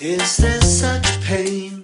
Is there such pain?